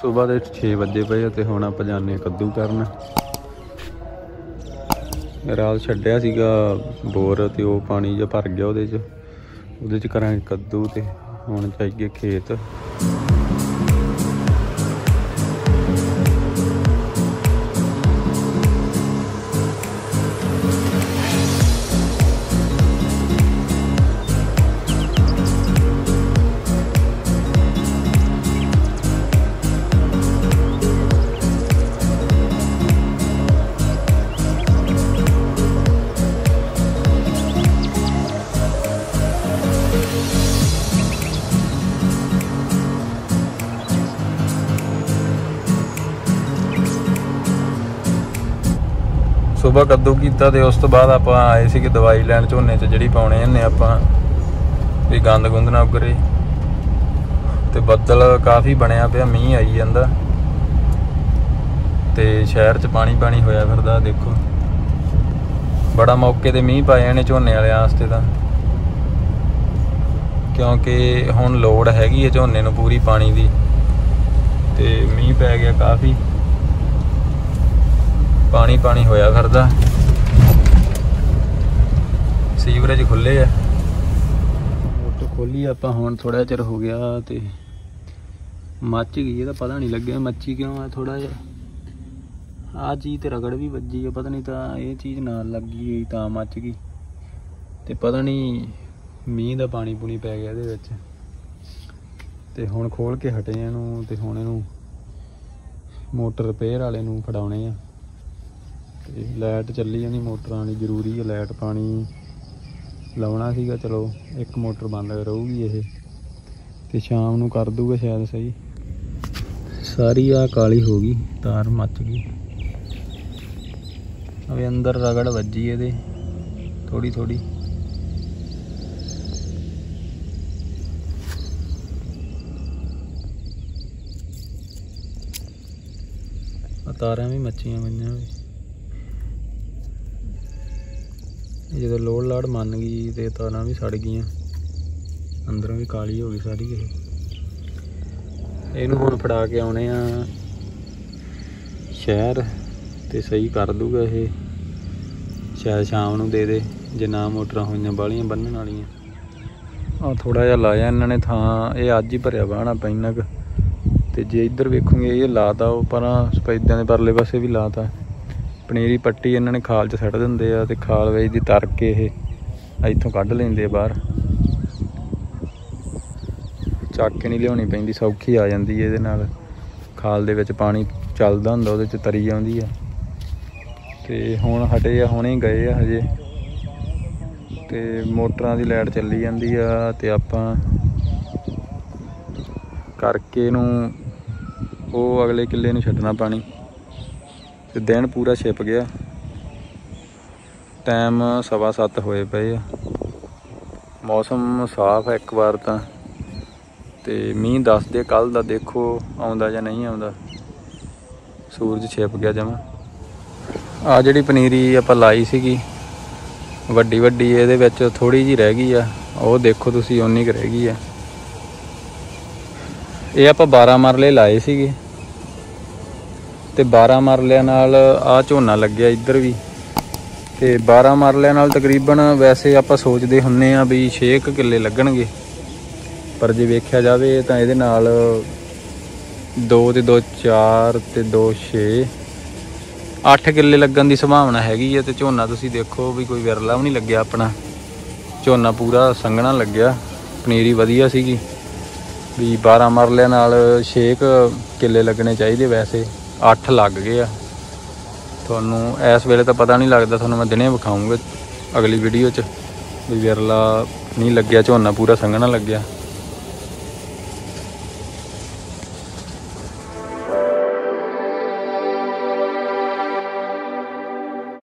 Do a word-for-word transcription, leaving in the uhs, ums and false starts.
सुबह के छे बजे पे तो हम आप जाने कद्दू करना रात छड्डिया सीगा बोर तो वह पानी जो भर गया उहदे च उहदे च करांगे कद्दू तो हुण चाहिए खेत। सुबह कद्दू किया तो उस तो बाद आप आए थे दवाई लैन झोने जी पाने होंने आप गंद गुंद ना उगरे तो बदल काफ़ी बनया पे मीह आई जाता तो शहर च पानी पानी होया फिरदा देखो बड़ा मौके ते मीह पाए ने झोने वाले आस्ते तो क्योंकि हुण लोड़ हैगी है झोने नूं पूरी पानी दी ते मीह पै गया काफ़ी पानी पानी होया करदा सीवरेज खुले है मोटर खोली आप हम थोड़ा चिर हो गया तो मच गई है तो पता नहीं लगे मच्छी क्यों है थोड़ा जहा आ चीज़ तो रगड़ भी बजी है पता नहीं तो ये चीज़ ना लगी तो मच गई तो पता नहीं मीह का पानी पुनी पै गया ये तो हम खोल के हटे इनू तो हम इनू मोटर रिपेयर वाले नूं फड़ाने हैं लाइट चली जानी मोटर आनी जरूरी है लाइट पानी लाना सीगा चलो एक मोटर बंद रहूगी ये तो शाम नू कर दूगा शायद सही सारी आ काली हो गई तार मच गई अभी अंदर रगड़ वजी है थोड़ी थोड़ी तारा भी मच्छियाँ गई भी जो लोड़ लाड़ मन गई तो तारा भी सड़ गई अंदरों भी काली हो गई सारी ये इनू हम फड़ा के आने शहर तो सही कर दूगा ये शायद शाम को दे दे जे ना मोटर हुई बालियां बनने वाली आ थोड़ा जहा लाया इन्होंने थान ये अज ही भरया बहना पैना तो जे इधर वेखोंगे ये लाता वो पर सफेदा के परले पासे भी लाता पनीरी पट्टी इन्होंने खाल च सट देंदे आ ते खाल वेच दी तर के यह इत्थों कढ़ लैंदे बाहर चक के नहीं लियाउणी पैंदी सौखी आ जांदी है इहदे नाल खाल दे विच पानी चलदा हुंदा उहदे च तरी आउंदी आ ते हुण हटे आ हुणे गए आ हजे ते मोटरां दी लाइट चली जांदी आ ते आपां करके नूं ओह अगले किले नूं छड्डणा पानी तो दिन पूरा छिप गया टाइम सवा सत्त होए पे मौसम साफ है एक बार तां ते मीह दस दे कल दा देखो आउंदा जां नहीं आउंदा सूरज छिप गया जमा आ जिहड़ी पनीरी आपां लाई सीगी वड्डी वड्डी इहदे विच थोड़ी जी रह गई आ ओह देखो तुसीं ओनी क रह गई आ इह आपां बारह मरले लाए सीगे तो बारह मरलिया नाल आ झोना लग्या इधर भी तो बारह मरलिया नाल तकरीबन वैसे आप सोचते हुन्ने आ भी छे क किले लगणगे पर जे वेख्या जाए तो ये नाल दो ते दो चार ते दो छे अठ किले लगन की संभावना हैगी है तो झोना तुसीं देखो भी कोई विरला भी नहीं लग्या अपना झोना पूरा संघना लग्या पनीरी वधिया सीगी भी बारह मरलिया नाल छे क किले लगने चाहिए वैसे अठ लग गए थोनू इस वेले तो पता नहीं लगता थोनू मैं दिने विखाऊंगा अगली वीडियो च भी विरला नहीं लग्या झोना पूरा संघना लग्या।